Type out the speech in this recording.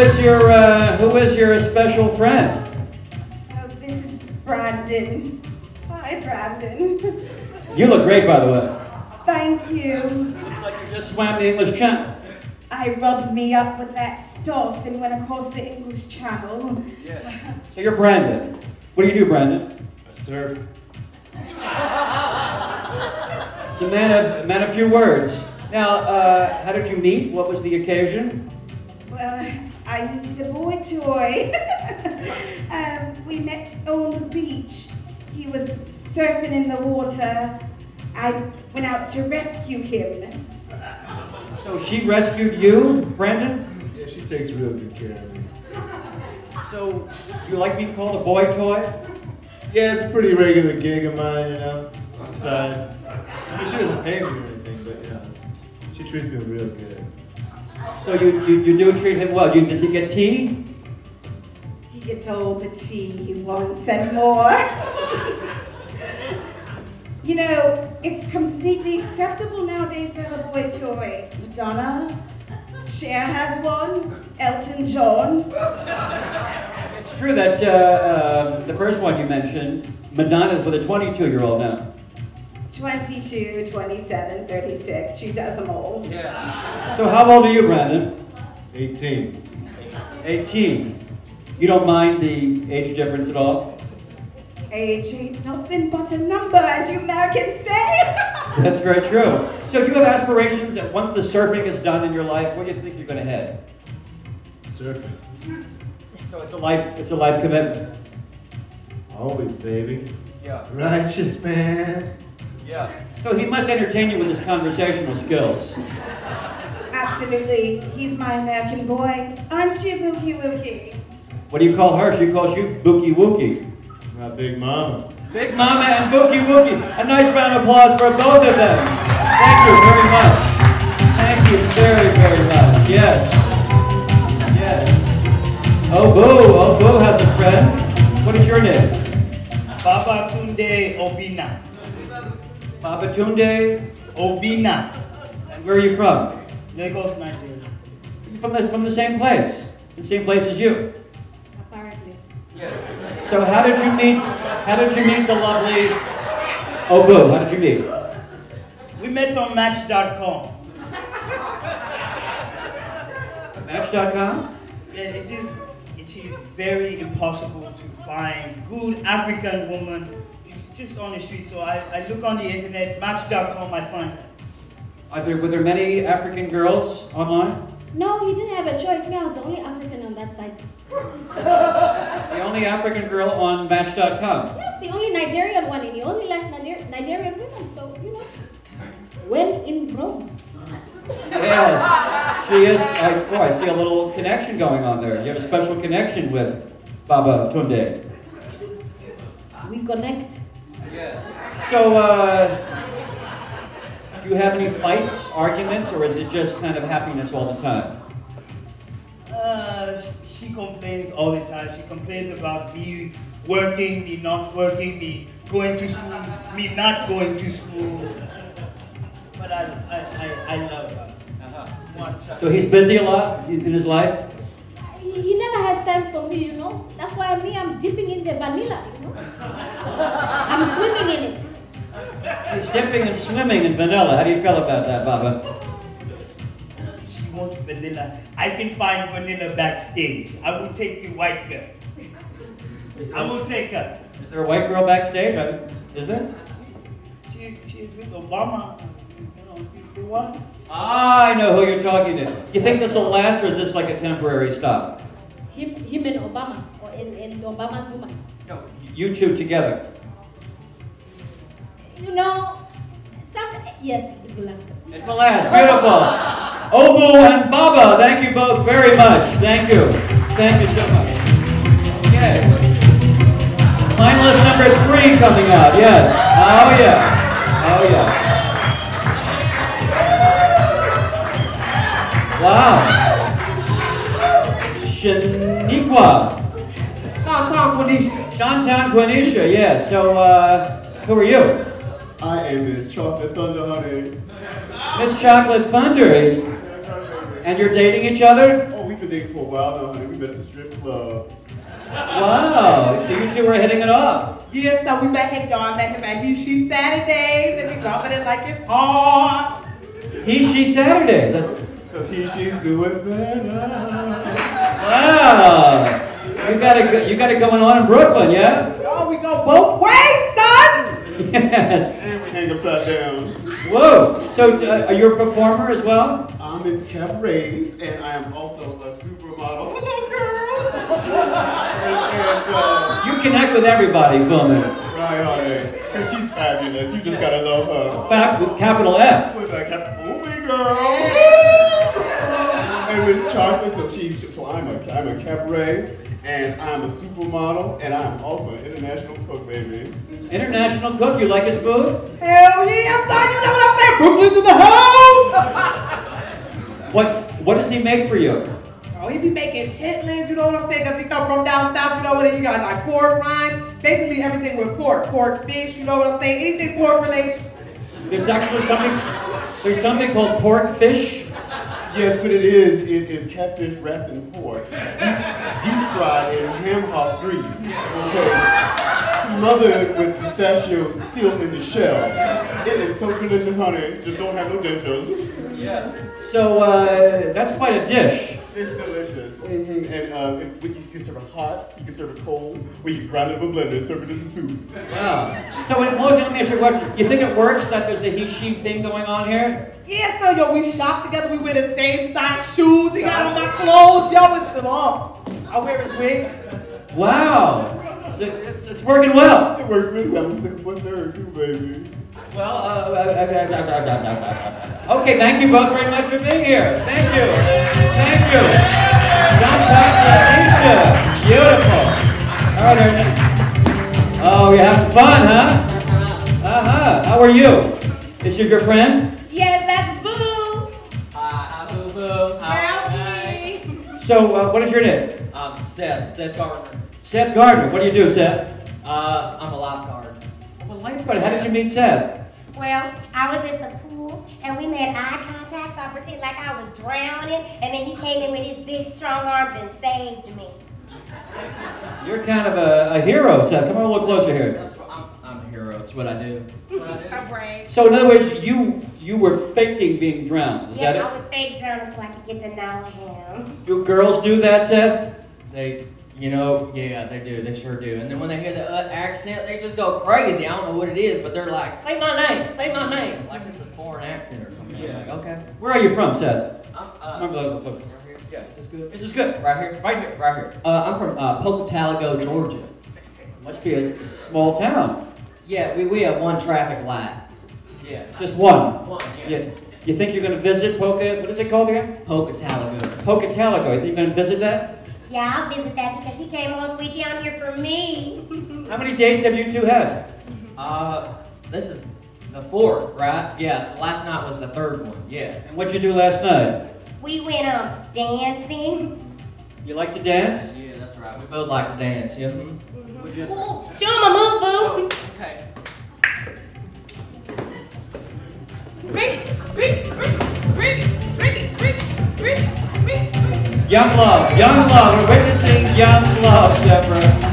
Who is your special friend? Oh, this is Brandon. Hi, Brandon. You look great, by the way. Thank you. Looks like you just swam the English Channel. I rubbed me up with that stuff and went across the English Channel. Yes. So you're Brandon. What do you do, Brandon? I surf. He's a man of few words. Now, how did you meet? What was the occasion? Well, I needed a boy toy. We met on the beach. He was surfing in the water. I went out to rescue him. So she rescued you, Brandon? Yeah, she takes real good care of me. So, you like being called a boy toy? Yeah, it's a pretty regular gig of mine, you know, on the side. I mean, she doesn't pay me or anything, but, you know, she treats me real good. So you do treat him well. Does he get tea? He gets all the tea he wants and more. You know, it's completely acceptable nowadays to have a boy toy. Madonna, Cher has one, Elton John. It's true that the first one you mentioned, Madonna's with a 22-year-old now. 22, 27, 36, she does them all. Yeah. So how old are you, Brandon? 18. 18. You don't mind the age difference at all? Age ain't nothing but a number, as you Americans say. That's very true. So do you have aspirations that once the surfing is done in your life, where do you think you're going to head? Surfing. So it's a life commitment. Always, baby. Yeah. Righteous man. Yeah. So he must entertain you with his conversational skills. Absolutely. He's my American boy. Aren't you, Bookie Wookie? What do you call her? She calls you Bookie Wookie. My Big Mama. Big Mama and Bookie Wookie. A nice round of applause for both of them. Thank you very much. Thank you very, very much. Yes. Yes. Oh, Boo has a friend. What is your name? Babatunde Obina. Babatunde Obina. And where are you from? Lagos, Nigeria. From the same place? The same place as you? Apparently. Yeah. So how did you meet the lovely Obu? How did you meet? We met on Match.com. Match.com? Yeah, it is very impossible to find good African woman. Just on the street, so I look on the internet, Match.com, I find her. Were there many African girls online? No, he didn't have a choice. Me, I was the only African on that site. The only African girl on Match.com? Yes, the only Nigerian one, and the only last Nigerian woman, so, you know, when in Rome. Yes, she is, I see a little connection going on there. You have a special connection with Babatunde. We connect. Yeah. So, do you have any fights, arguments, or is it just kind of happiness all the time? She complains all the time. She complains about me working, me not working, me going to school, me not going to school. But I love her. Uh-huh. So he's busy a lot in his life? He never has time for me, you know. That's why I'm dipping in the vanilla, you know. I'm swimming in it. She's dipping and swimming in vanilla. How do you feel about that, Baba? She wants vanilla. I can find vanilla backstage. I will take the white girl. I will take her. Is there a white girl backstage? Is there? She's with Obama. You know, what? Ah, I know who you're talking to. You think this will last, or is this like a temporary stop? Him and Obama, or in Obama's woman. No, you two together. You know, yes, it will last. It will last. Beautiful. Obu and Baba, thank you both very much. Thank you. Thank you so much. Okay. Line list number 3 coming out. Yes. Oh yeah. Oh yeah. Wow. Shaniqua. Shantan Quenisha, yeah. So, who are you? I am Miss Chocolate Thunder, honey. Miss Chocolate Thunder. And you're dating each other? Oh, we've been dating for a while now, and we met at the strip club. Wow, so you two were hitting it off. Yeah, so we met him, y'all met him at He She Saturdays, and we dropping it like it's hot. He She Saturdays? Because he, she's doing better. Wow. You got it going on in Brooklyn, yeah? Oh, we go both ways, son! Yes. And we hang upside down. Whoa! So, are you a performer as well? I'm in cabarets, and I am also a supermodel. Hello, girl! You connect with everybody, filming. Right on it. Because she's fabulous. You just gotta love her. Fab with capital F. With a capital B, girl. My name is Chocolate, so I'm a cabaret, and I'm a supermodel, and I'm also an international cook, baby. International cook? You like his food? Hell yeah, son! You know what I'm saying? Brooklyn's in the house! What does he make for you? Oh, he be making chitlins, you know what I'm saying? Because he come from down south, you know what? You got like pork rind, basically everything with pork fish, you know what I'm saying? Anything pork related. There's something called pork fish. Yes, but it is catfish wrapped in pork, deep fried in ham hock grease, okay, smothered with pistachios still in the shell. It is so delicious, honey, just don't have no dentures. Yeah, so that's quite a dish. It's delicious. Mm-hmm. And you can serve it hot, you can serve it cold, or you grind it in a blender and serve it as a soup. Wow. So when it blows in the you think it works that there's a he-she thing going on here? Yeah, so yo, we shop together, we wear the same size shoes, he got on my clothes, yo, it's long. I wear his wig. Wow. It's working well. It works really well. I'm 6'1" too, baby. Well, okay, thank you both very much for being here. Thank you. Thank you. Beautiful. All right, everybody. Oh, you're having fun, huh? Uh-huh. How are you? Is she your friend? Yes, that's Boo-Boo. Hi, I'm Boo-Boo. Hi. So, what is your name? Seth Gardner. Seth Gardner. What do you do, Seth? I'm a lifeguard. I'm a lifeguard. How did you meet Seth? Well, I was at the pool, and we made eye contact, so I pretended like I was drowning, and then he came in with his big, strong arms and saved me. You're kind of a hero, Seth. Come on, a little closer here. I'm a hero. It's what I do. I'm brave. So, in other words, you were faking being drowned. Yes, I was fake drowning so I could get to know him. Do girls do that, Seth? They... You know, yeah, they do. They sure do. And then when they hear the accent, they just go crazy. I don't know what it is, but they're like, "Say my name, say my name," like it's a foreign accent or something. Yeah. Like, okay. Where are you from, Seth? I'm from right here. Yeah. Is this good? Is this good? Right here. Right here. Right here. I'm from Pocatalago, Georgia. Must be a small town. Yeah. We have one traffic light. Yeah. Just one. One. Yeah. Yeah. You think you're gonna visit What is it called again? Pocatalago. Pocatalago. You think you're gonna visit that? Yeah, I'll visit that because he came all the way down here for me. How many dates have you two had? This is the fourth, right? Yeah, so last night was the third one, yeah. And what'd you do last night? We went dancing. You like to dance? Yeah, that's right. We both like to dance, yeah? Mm-hmm. Well, show him a move, boo! Oh, okay. Young love, we're witnessing young love, Deborah.